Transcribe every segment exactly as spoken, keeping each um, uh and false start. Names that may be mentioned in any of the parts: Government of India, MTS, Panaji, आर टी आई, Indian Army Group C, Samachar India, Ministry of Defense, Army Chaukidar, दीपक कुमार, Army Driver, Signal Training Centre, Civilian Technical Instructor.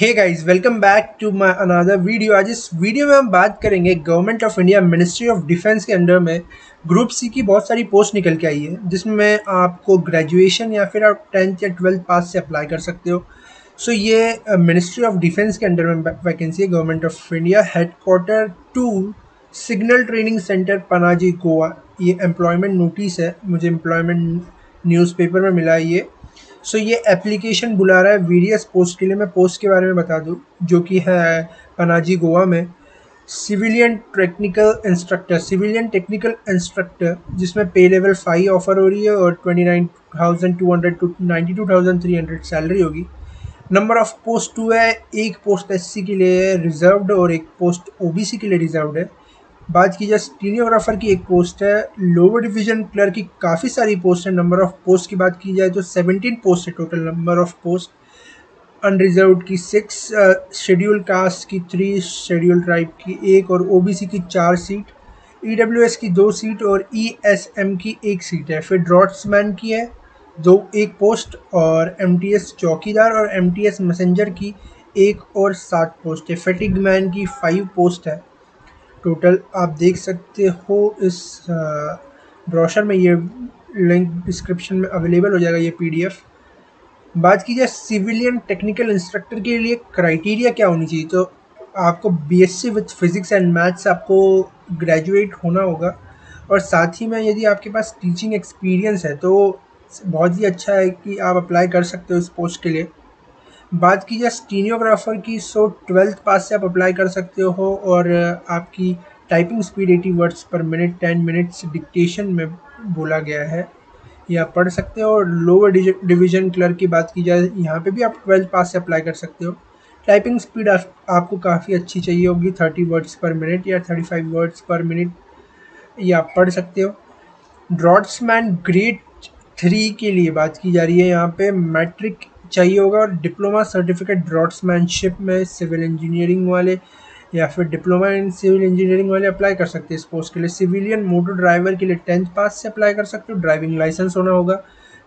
Hey guys welcome back to my another video. आज इस video में हम बात करेंगे government of India ministry of defence के अंडर में ग्रुप सी की बहुत सारी पोस्ट निकल के आई है, जिसमें आपको ग्रेजुएशन या फिर आप टेंथ या ट्वेल्थ पास से अप्लाई कर सकते हो। सो so, ये मिनिस्ट्री ऑफ डिफेंस के अंडर में वैकेंसी है। Government of India headquarter to signal training centre Panaji Goa. ये एम्प्लॉयमेंट नोटिस है, मुझे एम्प्लॉयमेंट न्यूज़पेपर में मिला है ये। सो so, ये एप्लीकेशन बुला रहा है वेरियस पोस्ट के लिए। मैं पोस्ट के बारे में बता दूं, जो कि है पनाजी गोवा में civilian technical instructor civilian technical instructor जिसमें पे लेवल फाइव ऑफर हो रही है और twenty nine thousand two hundred to ninety two thousand three hundred salary होगी। नंबर ऑफ पोस्ट टू है, एक पोस्ट एस सी के लिए रिजर्व्ड और एक पोस्ट ओ बी सी के लिए रिजर्व्ड है। बात की जाए स्टेनोग्राफर की एक पोस्ट है, लोअर डिवीजन क्लर्क की काफ़ी सारी पोस्ट है। नंबर ऑफ पोस्ट की बात की जाए तो सत्रह पोस्ट है total number of post. Unreserved की सिक्स, शेड्यूल कास्ट की थ्री, शेड्यूल ट्राइब की एक और ओबीसी की चार सीट, ईडब्ल्यूएस की दो सीट और ईएसएम की एक सीट है। फिर ड्रॉट्समैन की है दो एक पोस्ट और एमटीएस चौकीदार और एमटीएस मैसेंजर की एक और सात पोस्ट है। फैटिग मैन की फाइव पोस्ट है टोटल। आप देख सकते हो इस ब्रोशर में, ये लिंक डिस्क्रिप्शन में अवेलेबल हो जाएगा ये पीडीएफ। बात की जाए सिविलियन टेक्निकल इंस्ट्रक्टर के लिए क्राइटेरिया क्या होनी चाहिए, तो आपको BSc with physics and maths आपको ग्रेजुएट होना होगा और साथ ही में यदि आपके पास टीचिंग एक्सपीरियंस है तो बहुत ही अच्छा है कि आप अप्लाई कर सकते हो इस पोस्ट के लिए। बात की जाए स्टेनोग्राफर की, सो ट्वेल्थ पास से आप अप्लाई कर सकते हो और आपकी typing speed eighty words per minute ten minutes dictation में बोला गया है, ये आप पढ़ सकते हो। और लोअर डिवीजन क्लर्क की बात की जाए, यहाँ पे भी आप ट्वेल्थ पास से अप्लाई कर सकते हो। टाइपिंग स्पीड आप, आपको काफ़ी अच्छी चाहिए होगी, थर्टी वर्ड्स पर मिनट या thirty five words per minute, ये आप पढ़ सकते हो। ड्रॉट्समैन ग्रेड थ्री के लिए बात की जा रही है, यहाँ पे मैट्रिक चाहिए होगा और डिप्लोमा सर्टिफिकेट ड्रॉट्समैनशिप में सिविल इंजीनियरिंग वाले या फिर डिप्लोमा इन सिविल इंजीनियरिंग वाले अप्लाई कर सकते हैं इस पोस्ट के लिए। सिविलियन मोटर ड्राइवर के लिए टेंथ पास से अप्लाई कर सकते हो, ड्राइविंग लाइसेंस होना होगा।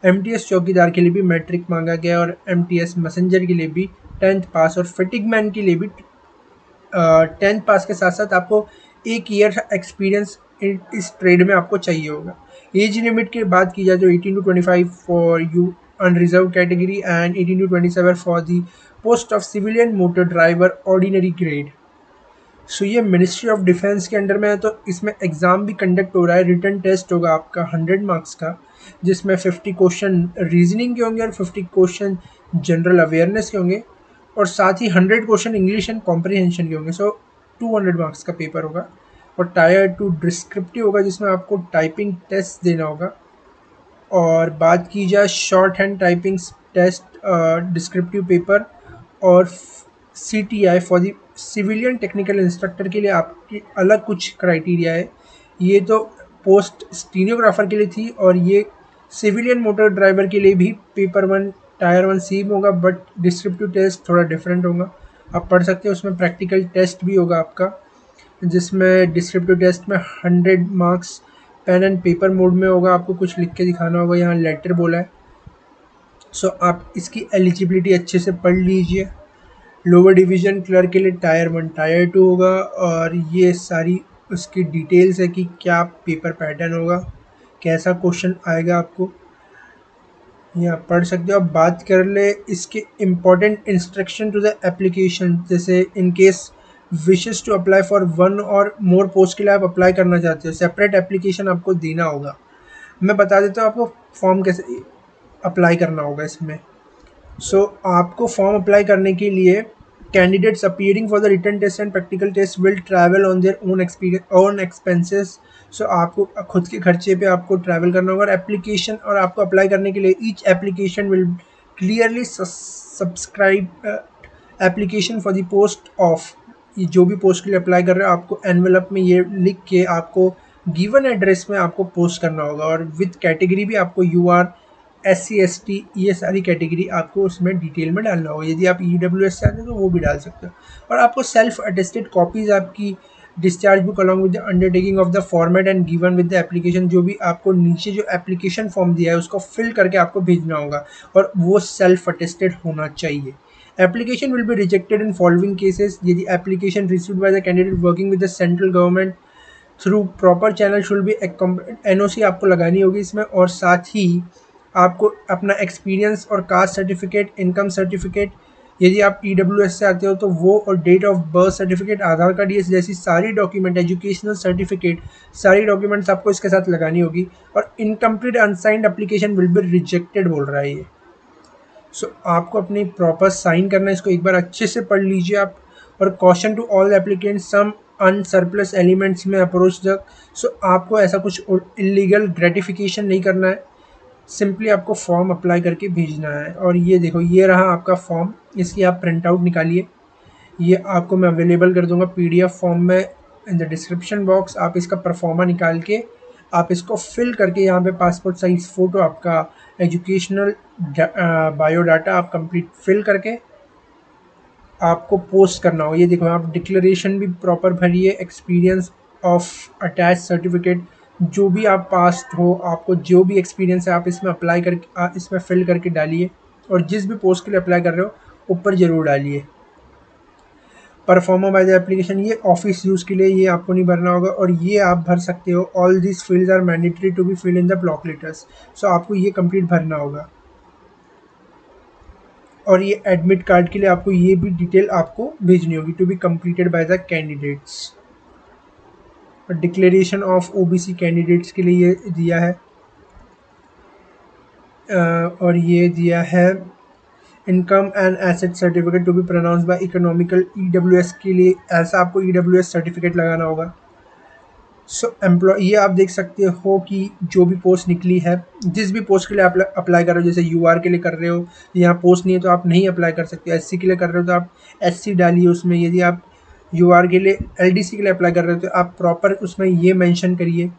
एमटीएस चौकीदार के लिए भी मैट्रिक मांगा गया है और एमटीएस मैसेंजर के लिए भी टेंथ पास और फिटिंग मैन के लिए भी टेंथ पास के साथ साथ आपको एक ईयर एक्सपीरियंस इस ट्रेड में आपको चाहिए होगा। एज लिमिट की बात की जाए तो eighteen to twenty five for you unreserved category and eighteen to twenty-seven for the post of civilian motor driver ordinary grade। So so, ये मिनिस्ट्री ऑफ डिफेंस के अंडर में है, तो इसमें एग्ज़ाम भी कंडक्ट हो रहा है। रिटन टेस्ट होगा आपका हंड्रेड मार्क्स का, जिसमें फिफ्टी क्वेश्चन रीजनिंग के होंगे और फिफ्टी क्वेश्चन जनरल अवेयरनेस के होंगे और साथ ही hundred question English and comprehension के होंगे। सो टू हंड्रेड मार्क्स का पेपर होगा और टायर टू डिस्क्रिप्टिव होगा, जिसमें आपको टाइपिंग टेस्ट देना होगा। और बात की जाए shorthand typing test, descriptive paper और C T I for the civilian technical instructor के लिए आपकी अलग कुछ क्राइटेरिया है। ये तो पोस्ट स्टेनोग्राफर के लिए थी और ये सिविलियन मोटर ड्राइवर के लिए भी paper one tier one C में होगा, बट डिस्क्रिप्टिव टेस्ट थोड़ा डिफरेंट होगा, आप पढ़ सकते हो। उसमें प्रैक्टिकल टेस्ट भी होगा आपका, जिसमें डिस्क्रिप्टिव टेस्ट में hundred marks pen and paper mode में होगा, आपको कुछ लिख के दिखाना होगा। यहाँ लेटर बोला है, सो so, आप इसकी एलिजिबिलिटी अच्छे से पढ़ लीजिए। लोअर डिवीज़न क्लर्क के लिए टायर वन टायर टू होगा और ये सारी उसकी डिटेल्स है कि क्या पेपर पैटर्न होगा, कैसा क्वेश्चन आएगा आपको, यहाँ पढ़ सकते हो। अब बात कर ले इसके important instruction to the application, जैसे in case wishes to apply for one or more post के लिए आप अप्लाई करना चाहते हो, सेपरेट एप्लीकेशन आपको देना होगा। मैं बता देता हूँ आपको फॉर्म कैसे अप्लाई करना होगा इसमें। सो so, आपको फॉर्म अप्लाई करने के लिए candidates appearing for the written test and practical test will travel on their own experience own expenses. So आपको खुद के खर्चे पे आपको ट्रैवल करना होगा। और एप्लीकेशन और आपको अप्लाई करने के लिए each application will clearly subscribe application for the post of, जो भी पोस्ट के लिए अप्लाई कर रहे हो आपको एनवेलप में ये लिख के आपको गिवन एड्रेस में आपको पोस्ट करना होगा। और विद कैटेगरी भी आपको U R S C S T ये सारी कैटेगरी आपको उसमें डिटेल में डालना होगा। यदि आप ई डब्ल्यू एस से आते हो तो वो भी डाल सकते हो। और आपको सेल्फ अटेस्टेड कॉपीज़ आपकी discharge book along with the undertaking of the format and given with the application, जो भी आपको नीचे जो एप्लीकेशन फॉर्म दिया है उसको फिल करके आपको भेजना होगा और वो सेल्फ अटेस्टेड होना चाहिए। Application will be rejected in following cases. यदि application received by the candidate working with the central government through proper channel should be N O C आपको लगानी होगी इसमें, और साथ ही आपको अपना एक्सपीरियंस और कास्ट सर्टिफिकेट, इनकम सर्टिफिकेट, यदि आप ई डब्ल्यू एस से आते हो तो वो, और date of birth certificate, Aadhaar card, ये जैसी सारी डॉक्यूमेंट, एजुकेशनल सर्टिफिकेट, सारी डॉक्यूमेंट्स आपको इसके साथ लगानी होगी। और incomplete unsigned application will be rejected बोल रहा है ये। सो so, आपको अपनी प्रॉपर साइन करना है, इसको एक बार अच्छे से पढ़ लीजिए आप। और caution to all applicants some unscrupulous elements में अप्रोच द। सो आपको ऐसा कुछ इलीगल ग्रेटिफिकेशन नहीं करना है, सिंपली आपको फॉर्म अप्लाई करके भेजना है। और ये देखो, ये रहा आपका फॉर्म, इसकी आप प्रिंट आउट निकालिए। ये आपको मैं अवेलेबल कर दूंगा पीडीएफ फॉर्म में इन द डिस्क्रिप्शन बॉक्स। आप इसका परफॉर्मा निकाल के आप इसको फिल करके यहाँ पे पासपोर्ट साइज़ फ़ोटो, आपका एजुकेशनल बायोडाटा आप कंप्लीट फिल करके आपको पोस्ट करना होगा। ये देखो, आप डिक्लेरेशन भी प्रॉपर भरिए, एक्सपीरियंस ऑफ अटैच सर्टिफिकेट, जो भी आप पास्ट हो, आपको जो भी एक्सपीरियंस है आप इसमें अप्लाई करके, इसमें फिल करके डालिए। और जिस भी पोस्ट के लिए अप्लाई कर रहे हो ऊपर ज़रूर डालिए। परफॉर्मा बाय द एप्लीकेशन, ये ऑफिस यूज़ के लिए ये आपको नहीं भरना होगा, और ये आप भर सकते हो। All this fields are mandatory to be fill in the block letters. सो आपको ये कंप्लीट भरना होगा। और ये एडमिट कार्ड के लिए आपको ये भी डिटेल आपको भेजनी होगी, to be completed by the candidates. Declaration of OBC candidates के लिए ये दिया है, और ये दिया है income and asset certificate to be pronounce by economical. EWS के लिए ऐसा आपको ईडब्ल्यूएस सर्टिफिकेट लगाना होगा। सो so, एम्प्लॉय, ये आप देख सकते हो कि जो भी पोस्ट निकली है, जिस भी पोस्ट के लिए आप अप्लाई कर रहे हो, जैसे यूआर के लिए कर रहे हो, यहाँ पोस्ट नहीं है तो आप नहीं अप्लाई कर सकते। एससी के लिए कर रहे हो तो आप एससी डालिए उसमें। यदि आप यू आर के लिए, एल डी सी के लिए अप्लाई कर रहे हो तो आप प्रॉपर उसमें ये मेंशन करिए।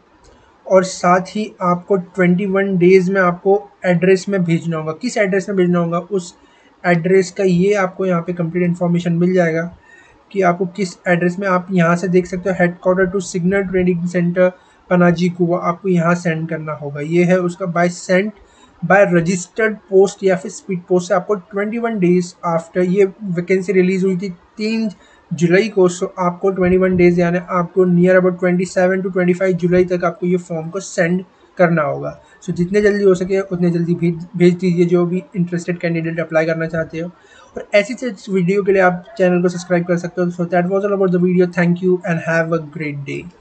और साथ ही आपको इक्कीस डेज़ में आपको एड्रेस में भेजना होगा। किस एड्रेस में भेजना होगा, उस एड्रेस का ये आपको यहाँ पे कंप्लीट इन्फॉर्मेशन मिल जाएगा कि आपको किस एड्रेस में। आप यहाँ से देख सकते हो, headquarter to signal training centre Panaji Goa, आपको यहाँ सेंड करना होगा। ये है उसका, by sent by registered post या फिर स्पीड पोस्ट से आपको इक्कीस डेज़ आफ्टर। ये वैकेंसी रिलीज़ हुई थी तीन जुलाई को। सो आपको इक्कीस डेज़ यानी आपको नियर अबाउट सत्ताईस टू पच्चीस जुलाई तक आपको ये फॉर्म को सेंड करना होगा। सो so, जितने जल्दी हो सके उतने जल्दी भेज भेज दीजिए, जो भी इंटरेस्टेड कैंडिडेट अप्लाई करना चाहते हो। और ऐसी से वीडियो के लिए आप चैनल को सब्सक्राइब कर सकते हो। So that was all about the video. Thank you and have a great day.